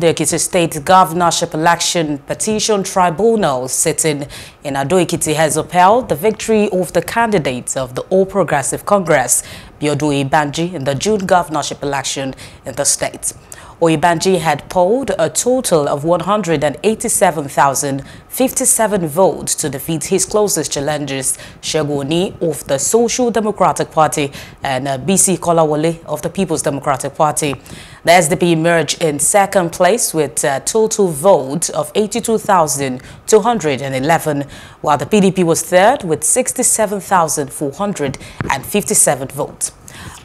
The Ekiti State Governorship Election Petition Tribunal sitting in Ado Ekiti has upheld the victory of the candidates of the All Progressives Congress, Biodun Oyebanji, in the June governorship election in the state. Oyebanji had polled a total of 187,057 votes to defeat his closest challengers, Shagunee of the Social Democratic Party and B.C. Kolawole of the People's Democratic Party. The SDP emerged in second place with a total vote of 82,211, while the PDP was third with 67,457 votes.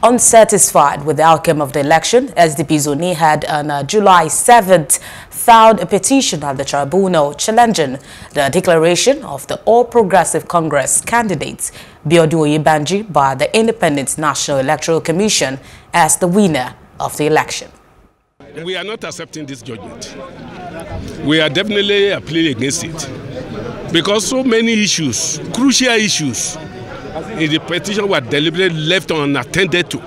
Unsatisfied with the outcome of the election, SDP Zoni had on July 7th filed a petition at the tribunal challenging the declaration of the All Progressive Congress candidates Biodun Oyebanji by the Independent National Electoral Commission as the winner of the election. We are not accepting this judgment. We are definitely appealing against it because so many issues, crucial issues, in the petition were deliberately left unattended to,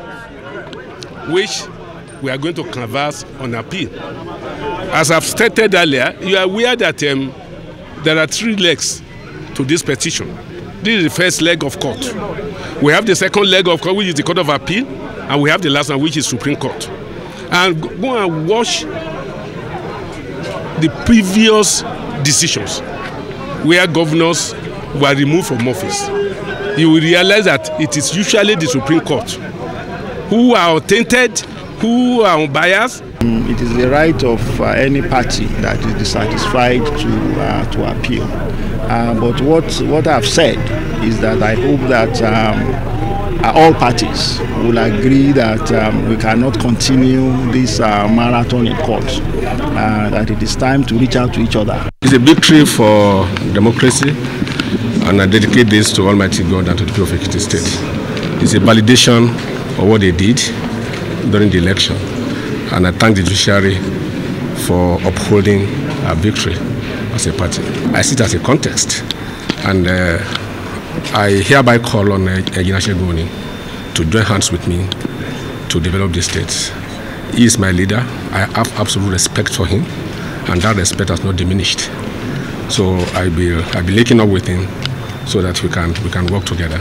which we are going to canvass on appeal. As I've stated earlier, you are aware that there are three legs to this petition. This is the first leg of court. We have the second leg of court, which is the Court of Appeal, and we have the last one, which is Supreme Court. And go and watch the previous decisions where governors were removed from office. You will realize that it is usually the Supreme Court who are untainted, who are unbiased. It is the right of any party that is dissatisfied to appeal. But what I've said is that I hope that all parties will agree that we cannot continue this marathon in court, that it is time to reach out to each other. It's a victory for democracy. And I dedicate this to Almighty God and to the people of Ekiti State. It's a validation of what they did during the election. And I thank the judiciary for upholding our victory as a party. I see it as a contest. And I hereby call on Shagunee to join hands with me to develop the state. He is my leader. I have absolute respect for him. And that respect has not diminished. So I'll be linking up with him, so that we can work together.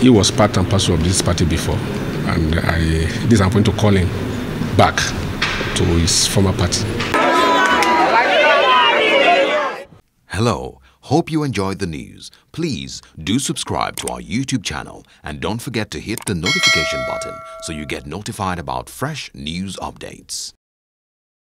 He was part and parcel of this party before, and I'm going to call him back to his former party. Hello, hope you enjoyed the news. Please do subscribe to our YouTube channel and don't forget to hit the notification button so you get notified about fresh news updates.